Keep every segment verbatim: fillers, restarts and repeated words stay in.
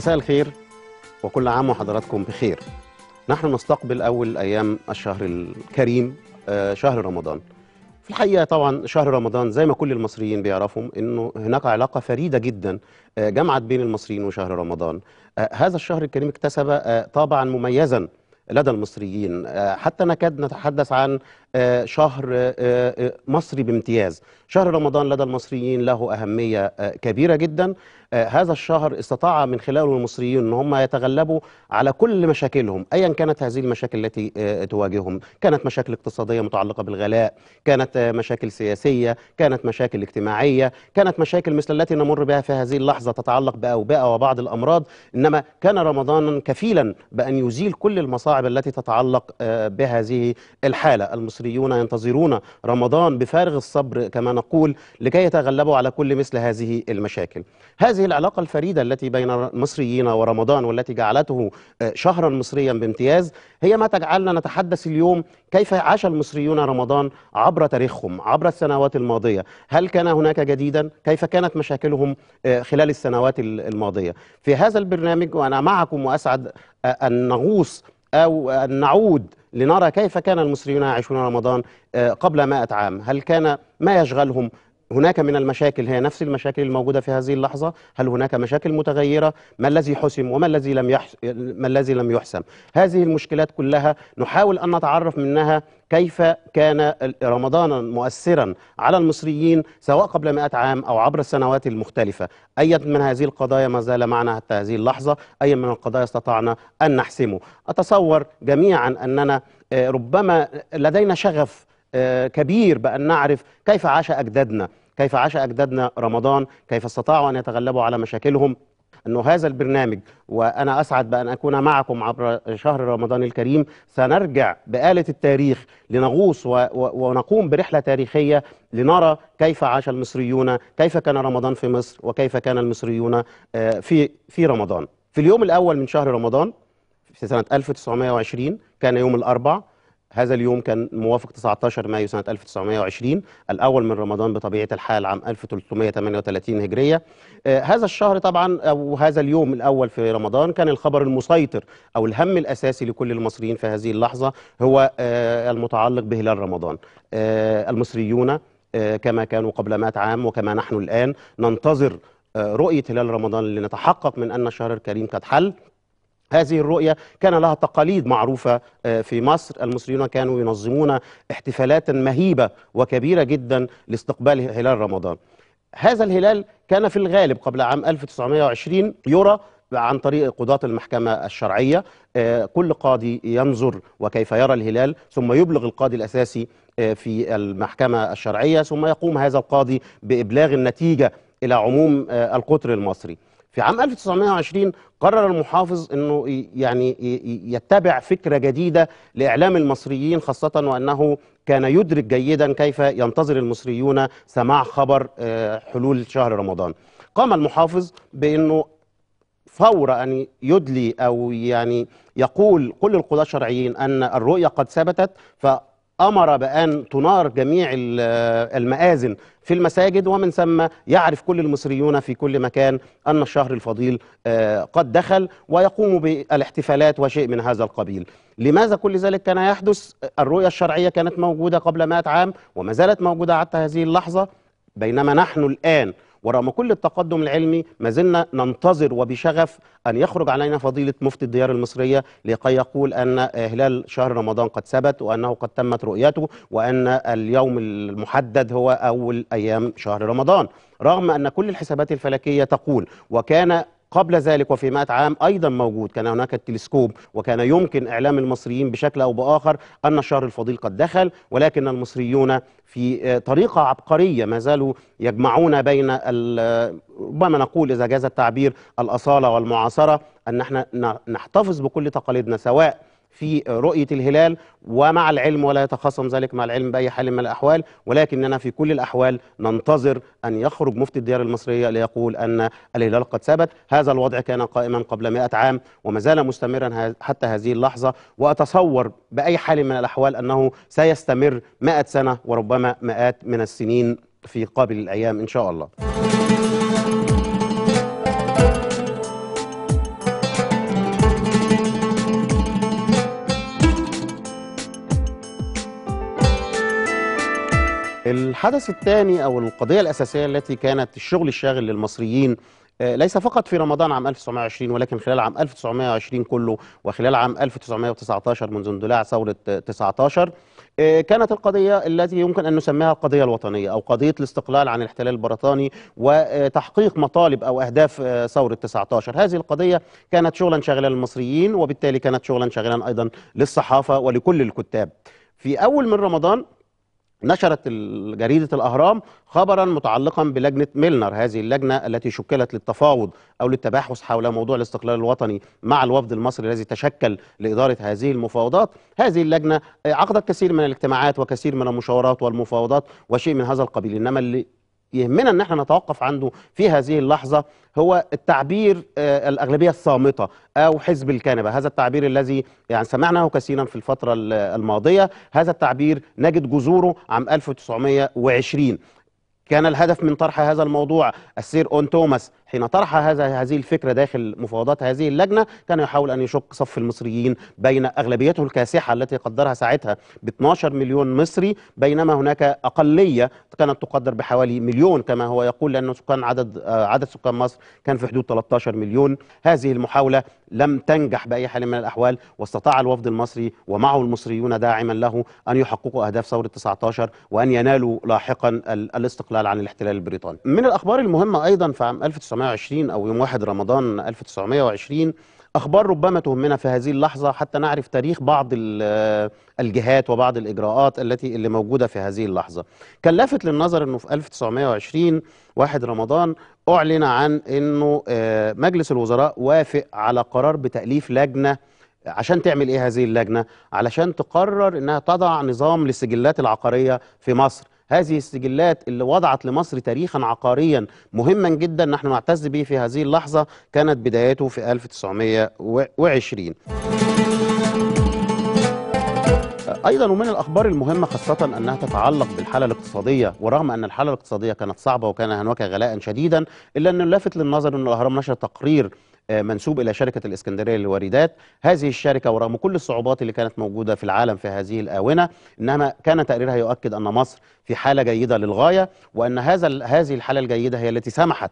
مساء الخير وكل عام وحضراتكم بخير. نحن نستقبل أول أيام الشهر الكريم، شهر رمضان. في الحقيقة طبعا شهر رمضان زي ما كل المصريين بيعرفوا أنه هناك علاقة فريدة جدا جمعت بين المصريين وشهر رمضان. هذا الشهر الكريم اكتسب طابعا مميزا لدى المصريين، حتى نكاد نتحدث عن شهر مصري بامتياز. شهر رمضان لدى المصريين له أهمية كبيرة جدا. هذا الشهر استطاع من خلاله المصريين أن هم يتغلبوا على كل مشاكلهم، أيا كانت هذه المشاكل التي تواجههم. كانت مشاكل اقتصادية متعلقة بالغلاء، كانت مشاكل سياسية، كانت مشاكل اجتماعية، كانت مشاكل مثل التي نمر بها في هذه اللحظة تتعلق بأوبئة وبعض الأمراض. إنما كان رمضان كفيلا بأن يزيل كل المصاعب التي تتعلق بهذه الحالة. المصريون ينتظرون رمضان بفارغ الصبر كما نقول، لكي يتغلبوا على كل مثل هذه المشاكل. هذه هذه العلاقة الفريدة التي بين المصريين ورمضان والتي جعلته شهرا مصريا بامتياز هي ما تجعلنا نتحدث اليوم كيف عاش المصريون رمضان عبر تاريخهم، عبر السنوات الماضية. هل كان هناك جديدا؟ كيف كانت مشاكلهم خلال السنوات الماضية؟ في هذا البرنامج وأنا معكم، وأسعد أن نغوص أو أن نعود لنرى كيف كان المصريون يعيشون رمضان قبل مائة عام. هل كان ما يشغلهم هناك من المشاكل هي نفس المشاكل الموجودة في هذه اللحظة؟ هل هناك مشاكل متغيرة؟ ما الذي حسم وما الذي لم يحسم؟ ما الذي لم يحسم؟ هذه المشكلات كلها نحاول أن نتعرف منها كيف كان رمضان مؤثرا على المصريين، سواء قبل مائة عام أو عبر السنوات المختلفة. أي من هذه القضايا ما زال معنا حتى هذه اللحظة، أي من القضايا استطعنا أن نحسمه. أتصور جميعا أننا ربما لدينا شغف كبير بأن نعرف كيف عاش أجدادنا، كيف عاش أجدادنا رمضان، كيف استطاعوا أن يتغلبوا على مشاكلهم. أنه هذا البرنامج وأنا أسعد بأن أكون معكم عبر شهر رمضان الكريم، سنرجع بآلة التاريخ لنغوص و... و... ونقوم برحلة تاريخية لنرى كيف عاش المصريون، كيف كان رمضان في مصر، وكيف كان المصريون في في رمضان. في اليوم الأول من شهر رمضان في سنة ألف وتسعمائة وعشرين، كان يوم الأربعاء. هذا اليوم كان موافق تسعة عشر مايو سنة ألف وتسعمائة وعشرين، الأول من رمضان بطبيعة الحال عام ألف وثلاثمائة وثمانية وثلاثين هجرية. آه هذا الشهر طبعا أو هذا اليوم الأول في رمضان كان الخبر المسيطر أو الهم الأساسي لكل المصريين في هذه اللحظة هو آه المتعلق بهلال رمضان. آه المصريون آه كما كانوا قبل مائة عام وكما نحن الآن ننتظر آه رؤية هلال رمضان لنتحقق من أن الشهر الكريم قد حل. هذه الرؤية كان لها تقاليد معروفة في مصر. المصريون كانوا ينظمون احتفالات مهيبة وكبيرة جدا لاستقبال هلال رمضان. هذا الهلال كان في الغالب قبل عام ألف وتسعمائة وعشرين يرى عن طريق قضاة المحكمة الشرعية. كل قاضي ينظر وكيف يرى الهلال، ثم يبلغ القاضي الأساسي في المحكمة الشرعية، ثم يقوم هذا القاضي بإبلاغ النتيجة إلى عموم القطر المصري. في عام ألف وتسعمائة وعشرين قرر المحافظ أنه يعني يتبع فكرة جديدة لإعلام المصريين، خاصة وأنه كان يدرك جيدا كيف ينتظر المصريون سماع خبر حلول شهر رمضان. قام المحافظ بأنه فور أن يدلي أو يعني يقول كل القضاة الشرعيين أن الرؤية قد ثبتت، ف أمر بأن تنار جميع المآذن في المساجد، ومن ثم يعرف كل المصريون في كل مكان أن الشهر الفضيل قد دخل، ويقوموا بالاحتفالات وشيء من هذا القبيل. لماذا كل ذلك كان يحدث؟ الرؤية الشرعية كانت موجودة قبل مائة عام وما زالت موجودة حتى هذه اللحظة، بينما نحن الآن ورغم كل التقدم العلمي ما زلنا ننتظر وبشغف أن يخرج علينا فضيلة مفتي الديار المصرية لكي يقول أن هلال شهر رمضان قد ثبت، وأنه قد تمت رؤيته، وأن اليوم المحدد هو أول أيام شهر رمضان، رغم أن كل الحسابات الفلكية تقول. وكان قبل ذلك وفي مائة عام أيضا موجود، كان هناك التلسكوب وكان يمكن إعلام المصريين بشكل أو بآخر أن الشهر الفضيل قد دخل، ولكن المصريون في طريقة عبقرية ما زالوا يجمعون بين ربما نقول إذا جاز التعبير الأصالة والمعاصرة، أن احنا نحتفظ بكل تقاليدنا سواء في رؤية الهلال، ومع العلم ولا يتخاصم ذلك مع العلم بأي حال من الأحوال، ولكننا في كل الأحوال ننتظر أن يخرج مفتي الديار المصرية ليقول أن الهلال قد ثبت. هذا الوضع كان قائما قبل مائة عام وما زال مستمرا حتى هذه اللحظة، وأتصور بأي حال من الأحوال أنه سيستمر مائة سنة وربما مئات من السنين في قابل الأيام إن شاء الله. الحدث الثاني أو القضية الأساسية التي كانت الشغل الشاغل للمصريين ليس فقط في رمضان عام ألف وتسعمائة وعشرين ولكن خلال عام ألف وتسعمائة وعشرين كله وخلال عام ألف وتسعمائة وتسعة عشر منذ اندلاع ثورة تسعة عشر كانت القضية التي يمكن أن نسميها القضية الوطنية أو قضية الاستقلال عن الاحتلال البريطاني وتحقيق مطالب أو أهداف ثورة تسعة عشر. هذه القضية كانت شغلا شاغلا للمصريين وبالتالي كانت شغلا شاغلا أيضا للصحافة ولكل الكتاب. في أول من رمضان نشرت جريدة الأهرام خبرا متعلقا بلجنة ميلنر، هذه اللجنة التي شكلت للتفاوض أو للتباحث حول موضوع الاستقلال الوطني مع الوفد المصري الذي تشكل لإدارة هذه المفاوضات. هذه اللجنة عقدت كثير من الاجتماعات وكثير من المشاورات والمفاوضات وشيء من هذا القبيل، إنما اللي يهمنا ان احنا نتوقف عنده في هذه اللحظه هو التعبير الاغلبيه الصامته او حزب الكنبه، هذا التعبير الذي يعني سمعناه كثيرا في الفتره الماضيه، هذا التعبير نجد جذوره عام ألف وتسعمائة وعشرين. كان الهدف من طرح هذا الموضوع السير أون توماس حين طرح هذا هذه الفكرة داخل مفاوضات هذه اللجنة كان يحاول أن يشق صف المصريين بين أغلبيته الكاسحة التي قدرها ساعتها ب اثني عشر مليون مصري، بينما هناك أقلية كانت تقدر بحوالي مليون كما هو يقول، لأن سكان عدد عدد سكان مصر كان في حدود ثلاثة عشر مليون. هذه المحاولة لم تنجح بأي حال من الأحوال، واستطاع الوفد المصري ومعه المصريون داعما له أن يحققوا أهداف ثورة تسعة عشر وأن ينالوا لاحقا الاستقلال عن الاحتلال البريطاني. من الأخبار المهمة أيضا في عام ألف وتسعمائة وعشرين أو يوم واحد رمضان ألف وتسعمائة وعشرين أخبار ربما تهمنا في هذه اللحظة حتى نعرف تاريخ بعض الجهات وبعض الإجراءات التي اللي موجودة في هذه اللحظة. كان لافت للنظر أنه في ألف وتسعمائة وعشرين واحد رمضان أعلن عن أنه مجلس الوزراء وافق على قرار بتأليف لجنة. عشان تعمل إيه هذه اللجنة؟ علشان تقرر أنها تضع نظام للسجلات العقارية في مصر. هذه السجلات اللي وضعت لمصر تاريخا عقاريا مهما جدا نحن نعتز به في هذه اللحظة كانت بدايته في ألف وتسعمائة وعشرين. أيضا ومن الأخبار المهمة خاصة أنها تتعلق بالحالة الاقتصادية، ورغم أن الحالة الاقتصادية كانت صعبة وكان هناك غلاء شديدا إلا أنه لافت للنظر أن الأهرام نشر تقرير منسوب إلى شركة الإسكندرية للواردات. هذه الشركة ورغم كل الصعوبات اللي كانت موجودة في العالم في هذه الآونة إنما كان تقريرها يؤكد أن مصر في حالة جيدة للغاية، وأن هذا هذه الحالة الجيدة هي التي سمحت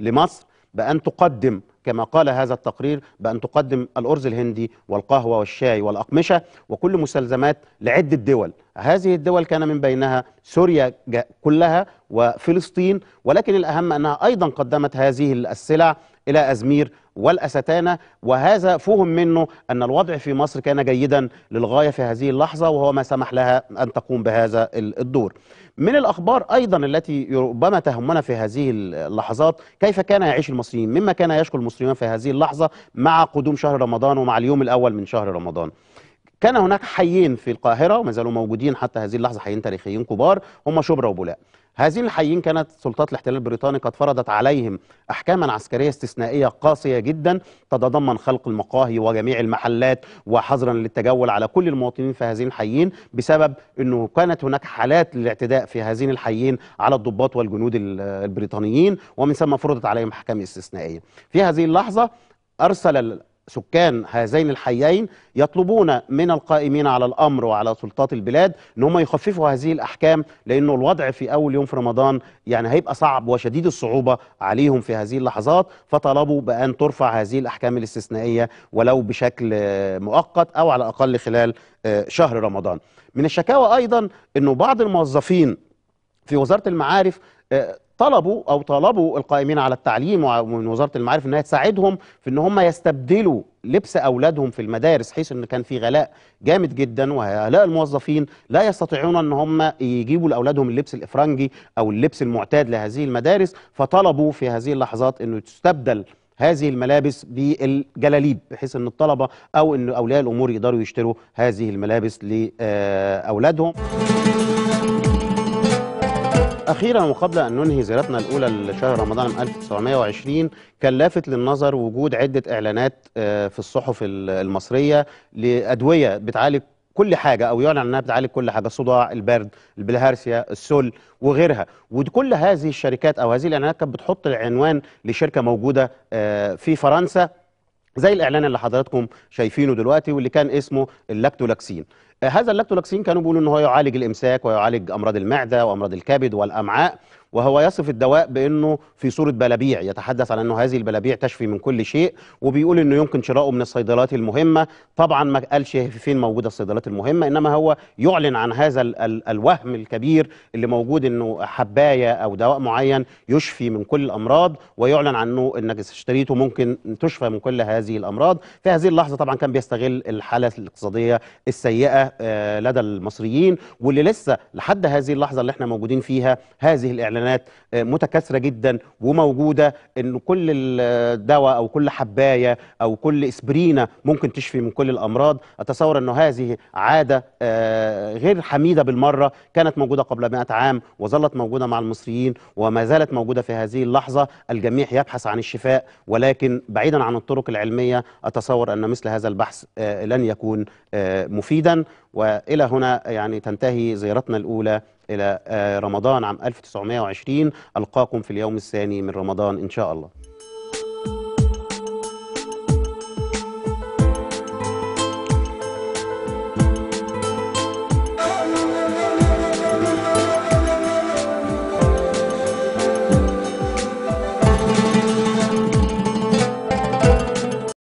لمصر بأن تقدم كما قال هذا التقرير بأن تقدم الأرز الهندي والقهوة والشاي والأقمشة وكل مستلزمات لعدة دول. هذه الدول كان من بينها سوريا كلها وفلسطين، ولكن الأهم أنها أيضا قدمت هذه السلع إلى أزمير والأستانة، وهذا فهم منه أن الوضع في مصر كان جيدا للغاية في هذه اللحظة وهو ما سمح لها أن تقوم بهذا الدور. من الأخبار أيضا التي ربما تهمنا في هذه اللحظات كيف كان يعيش المصريين، مما كان يشكو المصريون في هذه اللحظة مع قدوم شهر رمضان ومع اليوم الأول من شهر رمضان. كان هناك حيين في القاهرة وما زالوا موجودين حتى هذه اللحظة، حيين تاريخيين كبار هم شبرا وبولاق. هذين الحيين كانت سلطات الاحتلال البريطاني قد فرضت عليهم أحكاما عسكرية استثنائية قاسية جدا تتضمن خلق المقاهي وجميع المحلات وحظرا للتجول على كل المواطنين في هذين الحيين، بسبب أنه كانت هناك حالات للاعتداء في هذين الحيين على الضباط والجنود البريطانيين، ومن ثم فرضت عليهم أحكام استثنائية. في هذه اللحظة أرسل سكان هذين الحيين يطلبون من القائمين على الأمر وعلى سلطات البلاد إن هم يخففوا هذه الأحكام، لأنه الوضع في أول يوم في رمضان يعني هيبقى صعب وشديد الصعوبة عليهم في هذه اللحظات، فطلبوا بأن ترفع هذه الأحكام الاستثنائية ولو بشكل مؤقت أو على الأقل خلال شهر رمضان. من الشكاوى أيضا أنه بعض الموظفين في وزارة المعارف طلبوا أو طالبوا القائمين على التعليم ومن وزارة المعارف أنها تساعدهم في أن هم يستبدلوا لبس أولادهم في المدارس، حيث أن كان في غلاء جامد جدا وهؤلاء الموظفين لا يستطيعون أن هم يجيبوا لأولادهم اللبس الإفرنجي أو اللبس المعتاد لهذه المدارس، فطلبوا في هذه اللحظات أنه تستبدل هذه الملابس بالجلاليب بحيث أن الطلبة أو أن أولياء الأمور يقدروا يشتروا هذه الملابس لأولادهم. أخيرا وقبل أن ننهي زيارتنا الأولى لشهر رمضان من ألف وتسعمائة وعشرين كان لافت للنظر وجود عدة إعلانات في الصحف المصرية لأدوية بتعالج كل حاجة أو يعلن أنها بتعالج كل حاجة، الصداع، البرد، البلهارسيا، السل وغيرها، وكل هذه الشركات أو هذه الإعلانات كانت بتحط العنوان لشركة موجودة في فرنسا زي الإعلان اللي حضراتكم شايفينه دلوقتي واللي كان اسمه اللاكتولاكسين. هذا اللاكتولاكسين كانوا بيقولوا ان هو يعالج الامساك ويعالج امراض المعده وامراض الكبد والامعاء، وهو يصف الدواء بانه في صوره بلابيع، يتحدث عن انه هذه البلابيع تشفي من كل شيء، وبيقول انه يمكن شراؤه من الصيدلات المهمه. طبعا ما قالش فين موجوده الصيدلات المهمه، انما هو يعلن عن هذا ال ال الوهم الكبير اللي موجود انه حبايه او دواء معين يشفي من كل الامراض، ويعلن عنه انك اشتريته ممكن تشفى من كل هذه الامراض. في هذه اللحظه طبعا كان بيستغل الحاله الاقتصاديه السيئه لدى المصريين، واللي لسه لحد هذه اللحظه اللي احنا موجودين فيها هذه الاعلانات متكاثرة جدا وموجودة، ان كل الدواء او كل حباية او كل اسبرينة ممكن تشفي من كل الامراض. اتصور انه هذه عادة غير حميدة بالمرة، كانت موجودة قبل مئة عام وظلت موجودة مع المصريين وما زالت موجودة في هذه اللحظة. الجميع يبحث عن الشفاء، ولكن بعيدا عن الطرق العلمية اتصور ان مثل هذا البحث لن يكون مفيدا. والى هنا يعني تنتهي زيارتنا الاولى إلى رمضان عام ألف وتسعمائة وعشرين. ألقاكم في اليوم الثاني من رمضان إن شاء الله.